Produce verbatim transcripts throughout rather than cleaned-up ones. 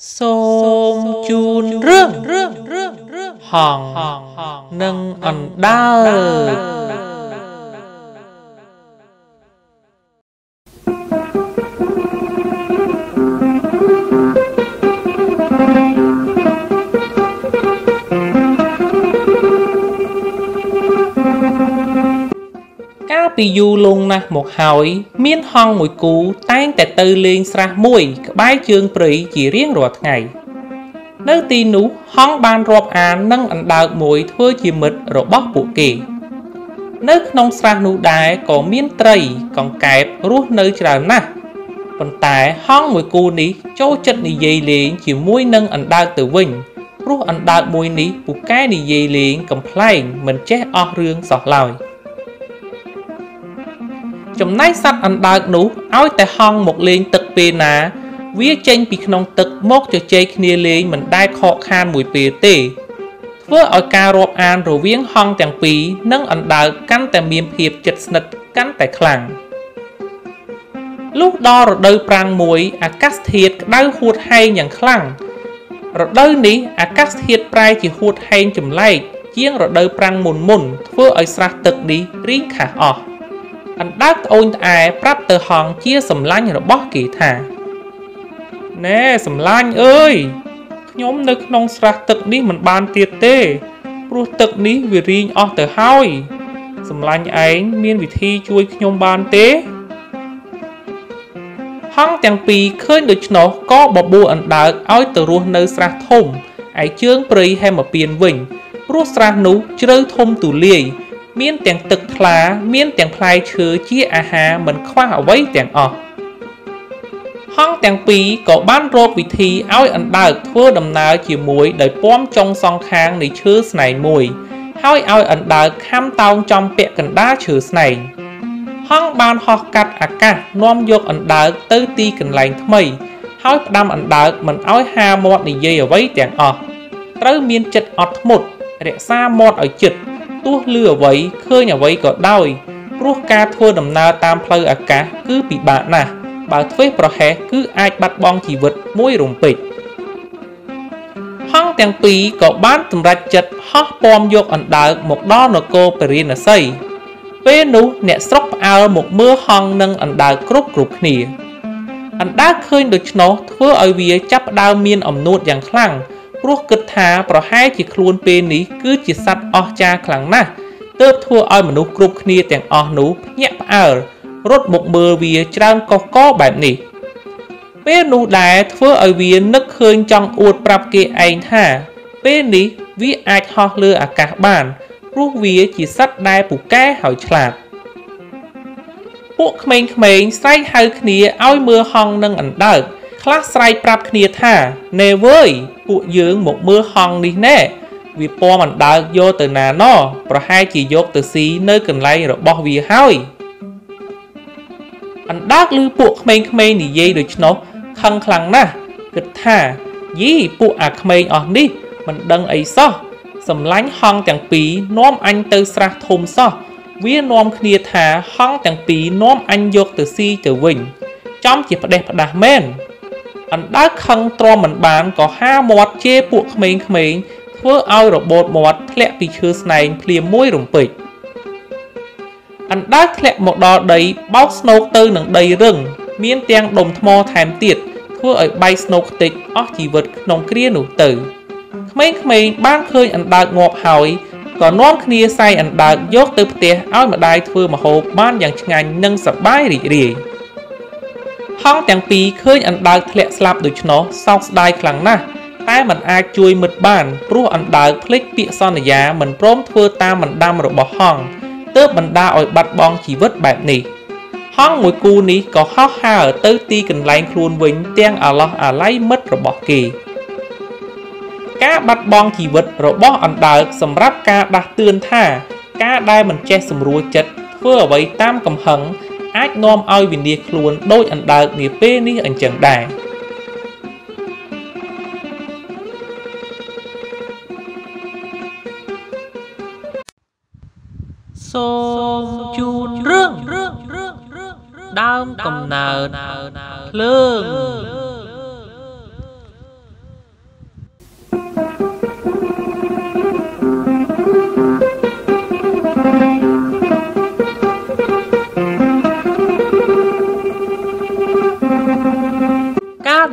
Sôm chun rương hòn nâng ẩn đa dù lùng nè một hỏi miên hong mũi cú tan tẹt tư lên sra mũi bái chương prì chỉ riêng ruột ngày nơi tin nú hong ban rộp án nâng ảnh đạo mũi thưa chỉ mật rồi bóc bộ kỳ nơi nông sra nú đáy có miên trầy còn kẹp rút nơi trào nè còn tại hong mũi cú ní cho chất ní dây liền chỉ mũi nâng ảnh đạo tử vinh rút ảnh đạo mũi ní bộ cái ní dây liền cầm plain mình chết o rương giọt lòi chấm nay sát ăn đào nú áo tại hong một lên tật pê ná vía chênh bị nông tật mốt cho chê kia lên mình đai khó khăn mùi pê tê vừa ở ca rộp an rồi viếng hong tàng pí nâng ăn đào căn tại miền hiệp chật nật căn tại khlang lúc đó rồi đôi prang muối à cắt thiệt đau hụt hay nhàng khlang rồi đôi ní à cắt thiệt prai chỉ hụt hay chấm lại chiên rồi đôi prang mồn mồn vừa ở sát tật đi riêng khả ọ anh đắc ôn ai prap từ hòn chia sầm lanh rồi bóc kỳ thả nè sầm lanh ơi nhóm nước nông sra tực ní mình bàn tiệt tê ru tực ní vì riêng ở từ hoi sầm lanh ấy miên vì thi chui nhóm bàn tê hăng tàng pì khơi được nó có bò bùa anh đắc ôi từ ru nơi sra thôm ấy chương prey hay mà piền vĩnh ru sra nú chơi thôm tủ liề miên tiếng tực lá, miên tiếng phai chứa chia à hà mình khoa hảo vấy tiếng ọ hong tiếng pí có ban rô vị thi áo ẩn đạo thua đầm nào chỉ muối đời bom trong song khang để chứa này mùi hoi áo ẩn đạo kham tao trong bẹ cần đá chứa này hong ban ho cắt à cả nom dọc ẩn đạo tư ti cần lành thmây hoi đam ẩn đạo mình áo hà mọt để dây ở vấy tiếng ọ tới miên chật ọt một để xa mọt ở chật tuốt lừa vậy khơi nhà vậy có đôi rút ca thua đầm na tam plơ à cá cứ bị bạ nè bảo thuế pro hé cứ ai bắt bong chỉ vật môi rồng pịt hăng tiếng pí có bán tầm rạch chật hót bom vô ẩn đạo một đo nô cô perin xây về nú nẹt sóc ao một mưa hăng nâng ẩn đạo cướp cướp nỉ ẩn đạo khơi được nó thua ở vía chắp đao miên ẩm nuột dạng khăng rút cực thà bỏ hai chỉ khuôn bên ní cứ chỉ sắt o cha khẳng nà tớp thua oi mà nụ cục nia tàng o nụ nhẹp ở rốt một mơ vía trang có có bản ní bên nụ đá thua ở vía nức khơi trong uột bạp kê anh hà bên ní vía ai ho lơ à cả bản rút vía chỉ sắt đai bù cá hỏi chạc buộc mình mình say hơi nia oi mưa hong nâng ảnh đợt lát sai prap khnia tha nè với cụ dưỡng một mưa hong đi nè vì po mình đã vô từ nà nó rồi hai chỉ vô từ xí nơi cần lấy rồi bỏ vì hoi anh đắc lư buộc khmei khmei nỉ dây được nó khăng khăng nè cực tha dí buộc à khmei ở đi mình đăng ấy so sầm lánh hong chẳng pí nom anh từ sra thôm so vía nom khnia tha hong chẳng pí nom anh vô từ xí từ vinh trong chỉ phải đẹp đà men anh đã khăn tro mình bán có hai mọt chê buộc mình mình thưa ao rồi bột mọt lẹ bị chứa này liền môi rụng bịch anh đã lẹ một đò đấy bóc snow tư nặng đầy rừng miên tiếng đồng thmo thèm tiệt thưa ở bay snow tịch ó chỉ vật nông kia nụ tử mình mình ban khơi anh đã ngọt hỏi có non kia say anh đã dốt từ tè ao mà đai thưa mà hộp ban dạng ngành nâng sập bái rỉ rỉ hong tiếng pí khơi anh đào lệ slap được nó sau đai khẳng nè tai mình ai chui mật bàn rú anh đào click bị son ở giá mình prom thưa ta mình đam rồi bỏ hong tớp mình đa ỏi bắt bong chỉ vớt bẹp nỉ hong mùi cu ní có hót ha ở tứ ti cần lành luôn vĩnh tiếng à lo à lấy mất rồi bỏ kỳ cá bắt bong chỉ vớt rồi bỏ anh đào sầm ráp cá đặt tươn tha cá đai mình che sầm ruồi chật thưa vậy tam cầm hận ách nom oi vì nia khuôn đôi ảnh đạo nia pê ní ảnh chẳng đài sôm chun rương đam cầm nào lương Cá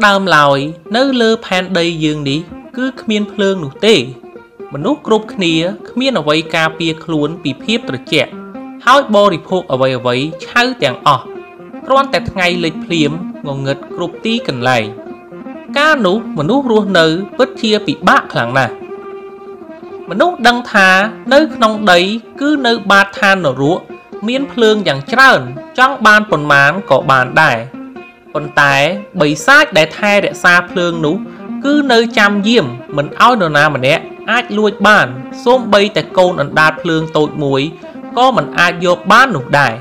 đam lòi nơ lơ pan đầy dương đi cứ khmiên phương nụ tê mà nút group khnia khmiên ở vây cà pia khluôn bị phép trở trẻ hói bò đi phô ở vây ở vây cháu tàng ọ rôn tẹt ngay lịch phim ngồi ngật group tí cần lại cá nụ mà nút ruột nơ bất chia bị bạc khẳng nà mà nút đăng thà nơ nông đấy cứ nơ ba than nở ruộng miên phương chẳng trơn trong ban phần mán có bàn đài còn tại bầy sát để thay để xa phương nú cứ nơi chăm diêm mình ao đồ nào mà nè ai lui bàn xôm bay tại côn ẩn đạt phương tội muối có mình ai vô bán nụ đài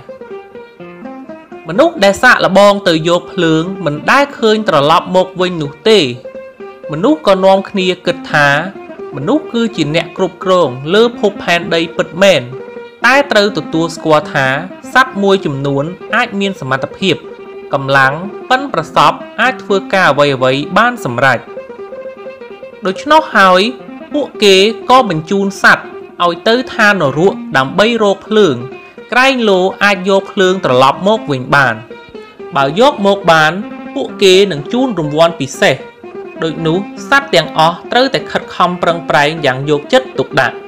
mình lúc để xa là bon từ vô phương mình đã khơi trở lọc một vinh nụ tì mình lúc còn non khnia cực thá mình lúc cứ chỉ nẹ cục rồng lơ phục hàn đầy bật mền tai trâu từ tua squat thá sắp môi chùm nuốn ai miên sầm mặt tập hiệp cầm lắng, bắn bật sọp, ai thưa cả vầy vầy ban sầm rạch. Đối cho nó hỏi, bộ kế có bình chun sạch, ôi tới than ở ruộng đám bay rô phương, cái lô ai vô phương trở lọc một vĩnh bàn. Bảo dốc một bàn, bộ kế nâng chun rùm vòn bị xe. Đối nú, sát tiếng ó, trâu tại khất khom prăng prang dạng dốc chất tục đạn.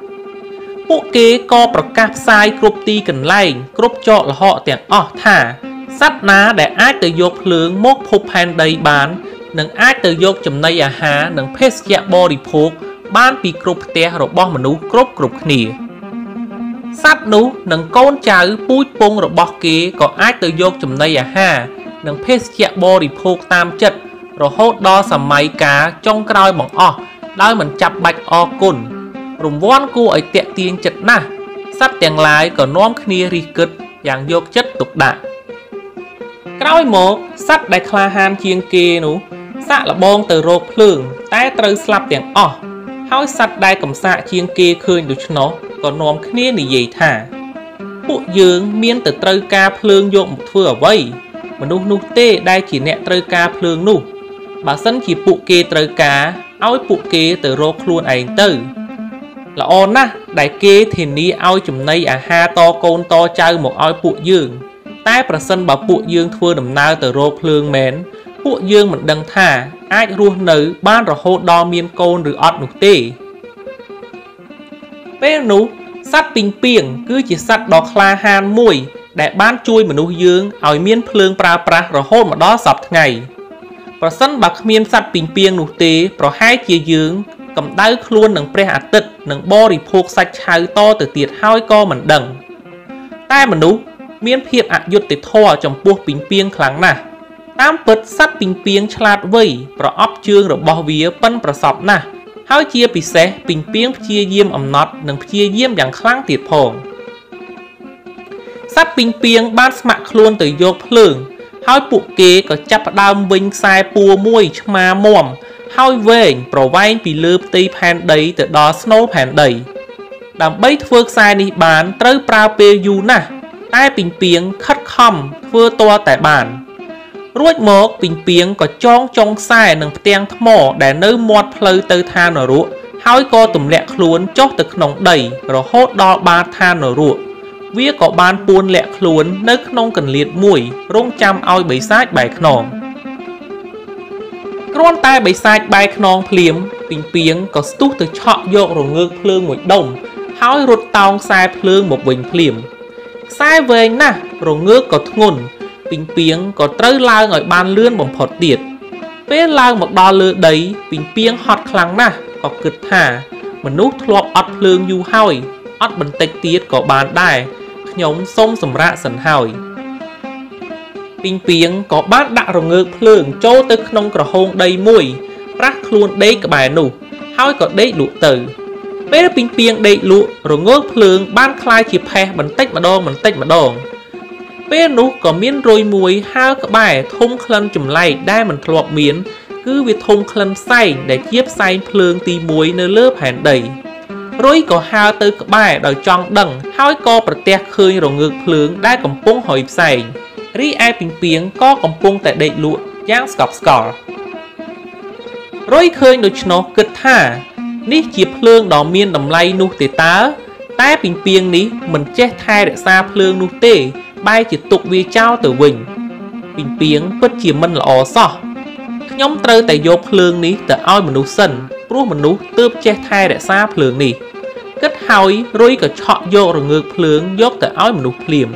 Bộ kế có bật cáp sai group ti cần lành, group cho là họ tiếng ó thả. Sắt ná để ai từ dột lưỡng mốt phục hành đầy bán nâng ai từ dột chùm này à há nâng phết dạ bò đi phục bán bị cụp tế rồi bó mà nú cụp cụp nìa sắt nú nâng con cháu búi bông rồi bó kế có ai từ dột chùm này à há nâng phết dạ bò đi phục tam chất rồi hốt đo xà máy cá trong cái đôi bóng ọ đôi mình chạp bạch ọ cùn rùm vốn cô ấy tẹt tiên chất ná sắt tiếng lái có nóm khnia rì kịch dạng dột chất tục đạn cái một sắt đại kha han chiên kia nú sắt là bon từ rô phượng té từ slap tiếng ọ hói sắt đại cầm sạ chiên kia khơi được nó còn nóm khnia này gì thả bộ dương miên từ từ ca phượng dụng một thưa ở vây mà nú nú tê đại chỉ nẹt từ ca phượng nú bà sân chỉ bộ kia từ cá áo bộ kia từ rô luôn ảnh từ là on á đại kia thì ní ao chùm nay à ha to con to chơi một ao bộ dương tại bà sân bảo bộ dương thua đầm nào từ rô phương mến bộ dương mình đăng thả ai ruột nữ ban rồi hô đo miên côn rồi ọt nụ tê bê nú sát bình biển cứ chỉ sát đo khla han mùi để ban chui mà nụ dương ỏi miên phương pra pra rồi hô mà đó sập ngày bà sân bảo miên sát bình biển nụ tê rồi hai chia dương cầm đáy luôn nâng pre hạt tịch nâng bò rì phục sạch cháu to từ tiệt hai co mình đăng tại mà nú miên phiệt ạ dụt tế thò trong buộc bình biên kháng nà tam bật sát bình biên chlat vây bỏ ấp chương rồi bỏ vía bân bỏ sọp nà hao chia bị xé bình biên chia diêm ẩm nót nâng chia diêm dạng kháng tiệt phòng sát bình biên ban mạng luôn tới dột lường hao bộ kế có chắp đam vinh sai pua muôi chma mòm hao vệnh bỏ vay bị lướp tây phèn đầy từ đó snow phèn đầy đám bấy phương sai đi bán trơ pra pê du nà ai bình biếng khất khom vừa to tại bản ruột một bình biếng có chong chong sai nâng tiếng mỏ để nơi mọt phơi từ than ở ruộng hói co tùm lẹ khluôn chót từ nòng đầy rồi hốt đo ba than ở ruộng vía có ban buôn lẹ khluôn nơi nông cần liệt mũi rong chăm ao bầy sát bài nòng rôn tai bầy sát bài nòng phliếm bình biếng có tút từ chọ dọ rồi ngược phương mũi đồng hói ruột tòng sai phương một bình phliếm sai về nè rồi ngước có ngôn bình biếng có trơ lao ngồi ban lươn bằng phọt tiệt bế lao một đo lơ đấy bình biếng hot kháng nè có cực thả mình nút lọp ọt lương du hỏi ọt bần tạch tiết có bàn đài nhóm sông sầm rạ sần hỏi bình biếng có bát đạ rồi ngược lương trô tức nông cỏ hôn đầy mùi rác luôn đấy cả bài nụ hỏi có đấy lụ tử bế bình biếng đầy lụ rồi ngước phương ban khai chỉ phè bắn tách mà đòn bắn tách mà đòn bế nú có miếng rồi mùi hao các bài thông khăn chùm lầy đai mình lọp miếng cứ việc thông khăn xanh để chiếp xanh phương tí muối nơi lớp hàn đầy rồi có hao tới các bài đòi trong đằng hao có bật tẹt khơi rồi ngược phương đai cầm bông hồi xanh rí ai bình biếng có cầm bông tại đầy lụ giang scop scor rồi khơi được nó cực thả Ní chìa phương đỏ miên đầm lay nu tế tá Tá bình biên ní mình chết thai để xa phương nu tế Bay chỉ tục vì trao tử bình Bình biên bất chìa mân là ổ xó Nhóm trơ tại vô phương ní tờ oi mình nụ sân Rú mình nụ tớp chết thai để xa phương ní Kết hỏi rồi cả chọ vô rồi ngược phương dốt tờ oi mình nụ liềm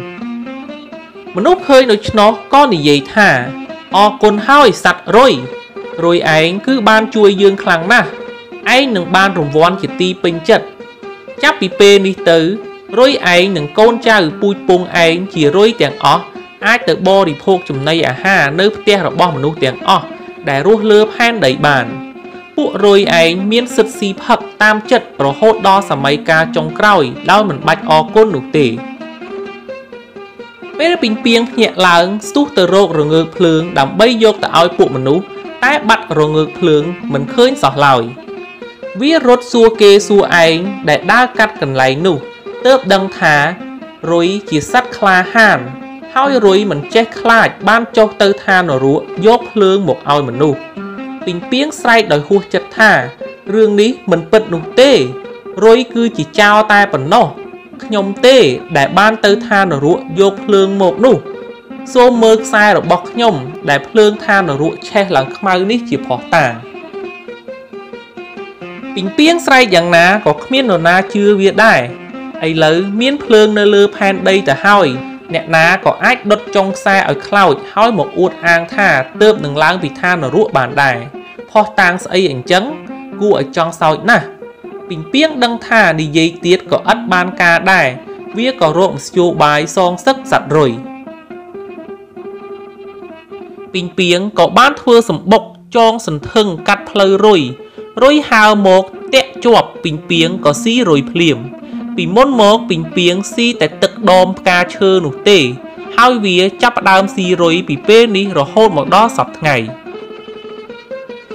Mình nụ khơi nó nó con này dây thả Ồ con hỏi sạch rồi Rồi anh cứ ban chui dương khlang nà Anh nâng ban rồng vốn chỉ ti bình chất Chắc bị bê đi tứ Rồi anh nâng con cha ở bụi bông anh chỉ rồi tiếng ớ Ai tự bò đi phô chùm này à ha Nơi tế rõ bò mà nụ tiếng ớ Đại rốt lớp hàn đẩy bàn Bộ rồi anh miễn sứt xì phật tam chất Rồi hốt đo xa mấy ca trong cõi Đói mình bạch ớ con nụ tế Bế bình biên nhẹ lắng Súc tờ rốt rồi ngược phương Đám bây dốt tờ oi bộ mà nụ Tái bắt rồi ngược phương Mình khơi sọ lòi Vì rốt xua kê xua anh Để đa cắt cần lấy nụ Tớp đăng thá Rồi chỉ sắt khla hàn Hói rồi mình chết khla Ban cho tơ tha nó rũa Dốt phương một oi mình nụ Bình biên xoay đòi hua chất thả Rương ní mình bật nụ tê Rồi cứ chỉ trao tay bằng nó Nhóm tê để ban tơ tha nó rũa Dốt phương một nụ Số mơ sai rồi bọc nhóm Để phương tha nó rũa Che lắng khmau ní chỉ phó tàng Bình biên xoay dàng ná Có miên nó ná chưa viết đài Ấy lỡ miên phương nó lơ phan đây tờ hỏi Nẹ ná có ách đốt trong xe ở cloud Hỏi một uốt an thà Tớp nâng láng vì tha nó rũa bàn đài Phó tàng xoay ảnh chấn Cú ở trong sau nà Bình biên đăng thà đi dây tiết Có ất ban ca đài Viết có rộm siêu bài son sức sạch rồi Bình biên có bán thua sầm bộc Trong sần thân cắt plơ rồi Rồi hào một tẹt chọc bình biếng có xí rồi phìm Vì môn một bình biếng xí tại tực đồm ca chơ nụ tê Hào vía chắp đàm xí rồi bị bên đi rồi hôn một đó sọt ngày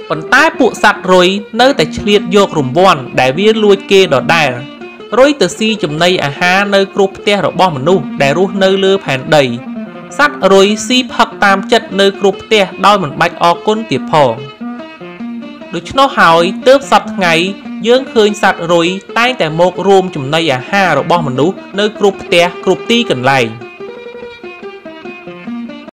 Vẫn tái bộ sạch rồi nơi tại liệt dược rùm vòn để vía lùi kê đỏ đài Rồi từ xí chùm này à ha nơi group tè rõ bò mà nụ để rút nơi lơ phản đầy Sắt rồi xí phật tam chất nơi group tè đôi mình bạch o côn tiệp phò Đối chứ nó hỏi tớp sạch ngày Dương khơi sạch rồi Tay tại một rùm chùm này à ha Rồi bò mình nụ nơi group tè group ti cần lành